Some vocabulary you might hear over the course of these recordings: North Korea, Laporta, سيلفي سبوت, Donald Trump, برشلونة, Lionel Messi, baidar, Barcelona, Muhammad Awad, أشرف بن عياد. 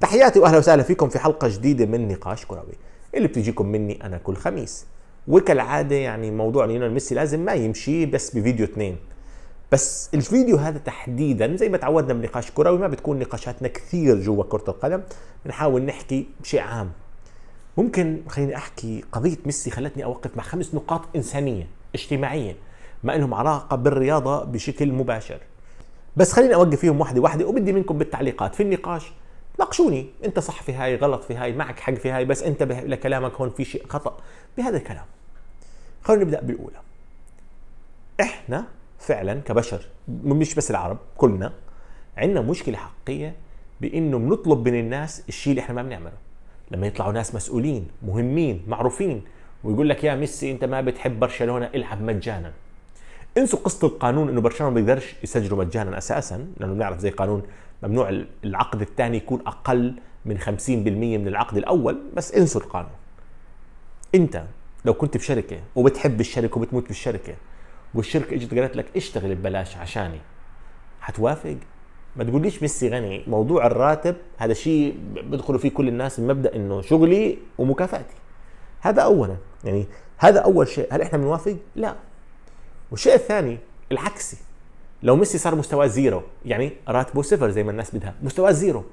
تحياتي واهلا وسهلا فيكم في حلقه جديده من نقاش كروي اللي بتجيكم مني انا كل خميس، وكالعاده يعني موضوع ليونيل ميسي لازم ما يمشي بس بفيديو اثنين، بس الفيديو هذا تحديدا زي ما تعودنا بنقاش كروي ما بتكون نقاشاتنا كثير جوا كره القدم، بنحاول نحكي شيء عام. ممكن خليني احكي قضيه ميسي خلتني اوقف مع 5 نقاط انسانيه اجتماعيه ما لهم علاقه بالرياضه بشكل مباشر، بس خليني اوقف فيهم واحده واحده، وبدي منكم بالتعليقات في النقاش ناقشوني، انت صح في هاي، غلط في هاي، معك حق في هاي، بس انتبه لكلامك هون في شيء خطأ بهذا الكلام. خلونا نبدأ بالأولى. احنا فعلا كبشر مش بس العرب كلنا عندنا مشكلة حقيقية بانه بنطلب من الناس الشيء اللي احنا ما بنعمله. لما يطلعوا ناس مسؤولين مهمين معروفين ويقول لك يا ميسي انت ما بتحب برشلونة العب مجانا. انسوا قصة القانون انه برشلونة ما بيقدرش يسجلوا مجانا اساسا، لانه بنعرف زي قانون ممنوع العقد الثاني يكون اقل من 50% من العقد الاول، بس انسوا القانون. انت لو كنت بشركه وبتحب الشركه وبتموت بالشركه والشركه اجت قالت لك اشتغل ببلاش عشاني، حتوافق؟ ما تقوليش ميسي غني، موضوع الراتب هذا شيء بدخلوا فيه كل الناس بمبدا انه شغلي ومكافاتي. هذا اولا، يعني هذا اول شيء، هل احنا بنوافق؟ لا. والشيء الثاني العكسي، لو ميسي صار مستوى زيرو يعني راتبه صفر زي ما الناس بدها، مستوى زيرو،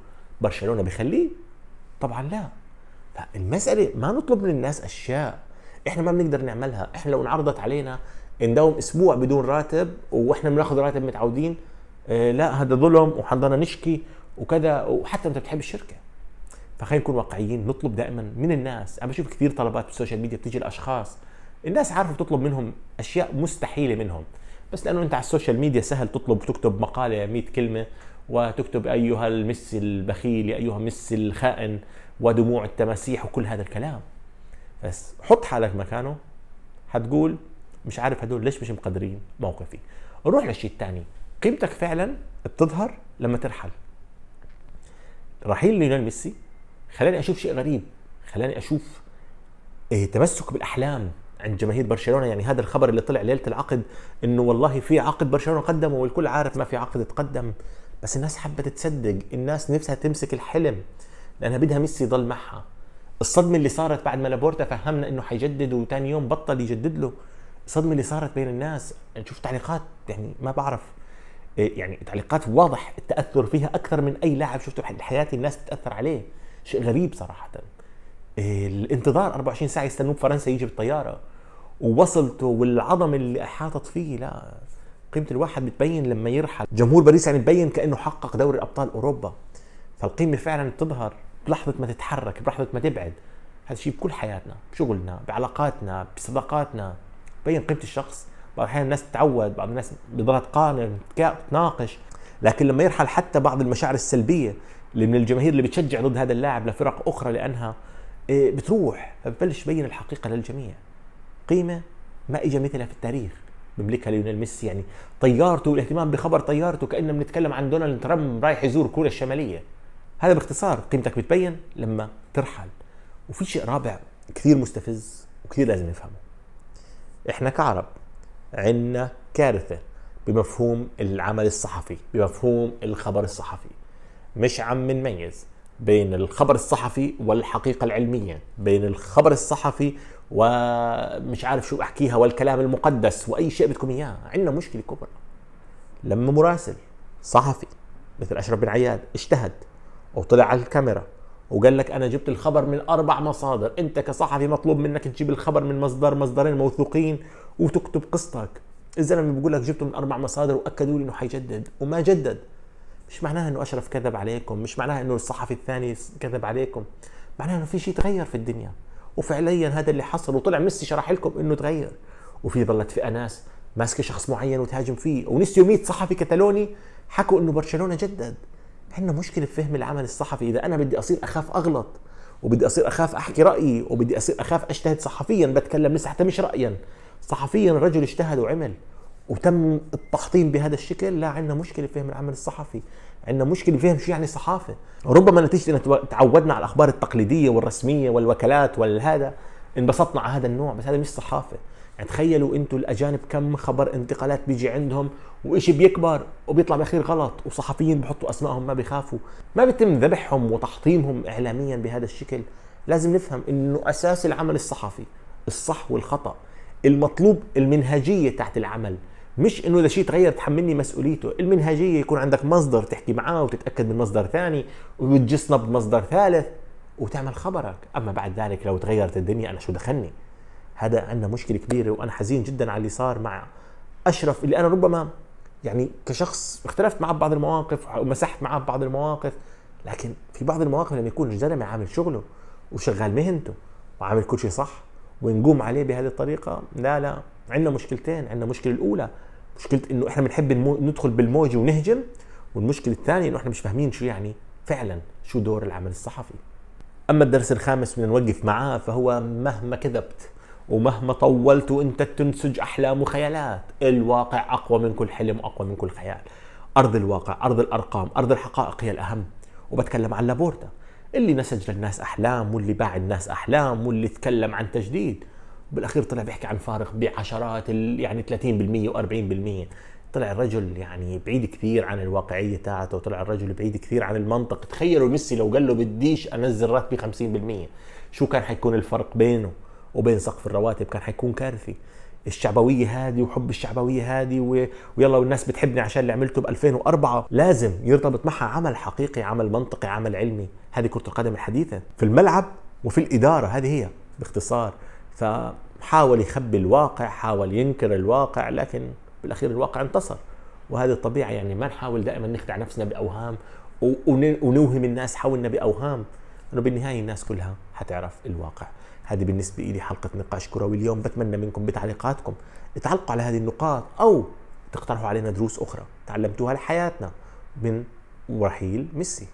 برشلونة بخليه؟ طبعا لا. فالمسألة ما نطلب من الناس أشياء إحنا ما بنقدر نعملها، إحنا لو انعرضت علينا نداوم أسبوع بدون راتب وإحنا بناخذ راتب متعودين، لا هذا ظلم وحنضلنا نشكي وكذا، وحتى أنت بتحب الشركة. فخلينا نكون واقعيين، نطلب دائما من الناس، أنا بشوف كثير طلبات بالسوشيال ميديا بتيجي لأشخاص، الناس عارفة بتطلب منهم أشياء مستحيلة منهم، بس لانه انت على السوشيال ميديا سهل تطلب، تكتب مقاله 100 كلمه وتكتب ايها ميسي البخيل، ايها ميسي الخائن، ودموع التماسيح وكل هذا الكلام. بس حط حالك مكانه، حتقول مش عارف هدول ليش مش مقدرين موقفي. نروح للشيء الثاني، قيمتك فعلا بتظهر لما ترحل. رحيل ليونيل ميسي خلاني اشوف شيء غريب، خلاني اشوف تمسك بالاحلام عند جماهير برشلونه. يعني هذا الخبر اللي طلع ليله العقد انه والله في عقد برشلونه قدمه والكل عارف ما في عقد اتقدم، بس الناس حبت تصدق، الناس نفسها تمسك الحلم لانها بدها ميسي يضل معها. الصدمه اللي صارت بعد ما لابورتا فهمنا انه حيجدد وثاني يوم بطل يجدد له، الصدمه اللي صارت بين الناس، نشوف تعليقات يعني ما بعرف، يعني تعليقات واضح التاثر فيها اكثر من اي لاعب شفته بحياتي الناس تتاثر عليه، شيء غريب صراحه. الانتظار 24 ساعه يستنوه بفرنسا يجي بالطياره، ووصلته والعظم اللي احاطت فيه، لا قيمه الواحد بتبين لما يرحل. جمهور باريس يعني بين كانه حقق دوري ابطال اوروبا، فالقيمه فعلا بتظهر بلحظه ما تتحرك، بلحظه ما تبعد. هذا الشيء بكل حياتنا، بشغلنا، بعلاقاتنا، بصداقاتنا، بين قيمه الشخص. بعض الاحيان الناس تتعود، بعض الناس بضلها تقارن تناقش، لكن لما يرحل حتى بعض المشاعر السلبيه اللي من الجماهير اللي بتشجع ضد هذا اللاعب لفرق اخرى لانها بتروح، فبتبلش تبين الحقيقه للجميع. قيمه ما اجى مثلها في التاريخ بيملكها ليونيل ميسي، يعني طيارته والاهتمام بخبر طيارته كاننا بنتكلم عن دونالد ترامب رايح يزور كوريا الشماليه. هذا باختصار قيمتك بتبين لما ترحل. وفي شيء رابع كثير مستفز وكثير لازم نفهمه، احنا كعرب عندنا كارثه بمفهوم العمل الصحفي، بمفهوم الخبر الصحفي. مش عم نميز بين الخبر الصحفي والحقيقة العلمية، بين الخبر الصحفي ومش عارف شو أحكيها والكلام المقدس وأي شيء بدكم إياه. عندنا مشكلة كبرى لما مراسل صحفي مثل أشرف بن عياد اجتهد وطلع على الكاميرا وقال لك أنا جبت الخبر من 4 مصادر، أنت كصحفي مطلوب منك تجيب الخبر من مصدر مصدرين موثوقين وتكتب قصتك. الزلمة بيقول لك جبته من 4 مصادر وأكدوا لي إنه حيجدد وما جدد. مش معناها انه اشرف كذب عليكم، مش معناها انه الصحفي الثاني كذب عليكم، معناها انه في شيء تغير في الدنيا، وفعليا هذا اللي حصل. وطلع ميسي شرح لكم انه تغير، وفي ظلت فئه ناس ماسكه شخص معين وتهاجم فيه، ونسيوا 100 صحفي كتالوني حكوا انه برشلونه جدد. عندنا مشكله بفهم العمل الصحفي، اذا انا بدي اصير اخاف اغلط، وبدي اصير اخاف احكي رايي، وبدي اصير اخاف اجتهد صحفيا، بتكلم لسه حتى مش رايا صحفيا، الرجل اجتهد وعمل وتم التحطيم بهذا الشكل. لا عندنا مشكله بفهم العمل الصحفي، عندنا مشكله بفهم شو يعني صحافه. ربما نتيجه ان تعودنا على الاخبار التقليديه والرسميه والوكالات والهذا، انبسطنا على هذا النوع، بس هذا مش صحافه. تخيلوا انتم الاجانب كم خبر انتقالات بيجي عندهم وإشي بيكبر وبيطلع بالاخير غلط، وصحفيين بحطوا اسمائهم ما بيخافوا، ما بيتم ذبحهم وتحطيمهم اعلاميا بهذا الشكل. لازم نفهم انه اساس العمل الصحفي الصح والخطأ، المطلوب المنهجية تحت العمل، مش انه اذا شيء تغير تحملني مسؤوليته. المنهجية يكون عندك مصدر تحكي معاه وتتأكد من مصدر ثاني وتجسنا بمصدر ثالث وتعمل خبرك، اما بعد ذلك لو تغيرت الدنيا انا شو دخلني. هذا عندنا مشكلة كبيرة، وانا حزين جدا على اللي صار مع اشرف، اللي انا ربما يعني كشخص اختلفت معه ببعض المواقف ومسحت معه ببعض المواقف، لكن في بعض المواقف لما يكون الزلمة عامل شغله وشغال مهنته وعامل كل شيء صح ونقوم عليه بهذه الطريقة، لا عندنا مشكلتين. عندنا مشكلة الأولى مشكلة إنه إحنا بنحب ندخل بالموجة ونهجم، والمشكلة الثانية إنه إحنا مش فاهمين شو يعني فعلا شو دور العمل الصحفي. أما الدرس الخامس بدنا نوقف معاه، فهو مهما كذبت ومهما طولت وأنت تنسج أحلام وخيالات، الواقع أقوى من كل حلم وأقوى من كل خيال. أرض الواقع، أرض الأرقام، أرض الحقائق هي الأهم. وبتكلم عن لابورتا اللي نسج للناس أحلام واللي باع الناس أحلام واللي تكلم عن تجديد، بالأخير طلع بيحكي عن فارق بعشرات يعني 30% و40%. طلع الرجل يعني بعيد كثير عن الواقعية تاعته، وطلع الرجل بعيد كثير عن المنطق. تخيلوا ميسي لو قال له بديش أنزل راتبي 50%، شو كان حيكون الفرق بينه وبين سقف الرواتب؟ كان حيكون كارثي. الشعبوية هذه وحب الشعبوية هذه ويلا والناس بتحبني عشان اللي عملته ب2004، لازم يرتبط معها عمل حقيقي، عمل منطقي، عمل علمي. هذه كرة القدم الحديثة في الملعب وفي الإدارة، هذه هي باختصار. فحاول يخبي الواقع، حاول ينكر الواقع، لكن بالأخير الواقع انتصر، وهذه الطبيعة. يعني ما نحاول دائما نخدع نفسنا بأوهام ونوهم الناس حولنا بأوهام، إنه بالنهاية الناس كلها حتعرف الواقع. هذه بالنسبة لي حلقة نقاش كروي اليوم. بتمنى منكم بتعليقاتكم تعلقوا على هذه النقاط أو تقترحوا علينا دروس أخرى تعلمتوها لحياتنا من رحيل ميسي.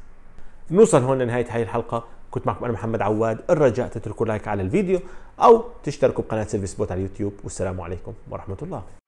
نوصل هون لنهاية هاي الحلقة. كنت معكم أنا محمد عواد، الرجاء تتركوا لايك على الفيديو أو تشتركوا بقناة سيلفي سبوت على اليوتيوب، والسلام عليكم ورحمة الله.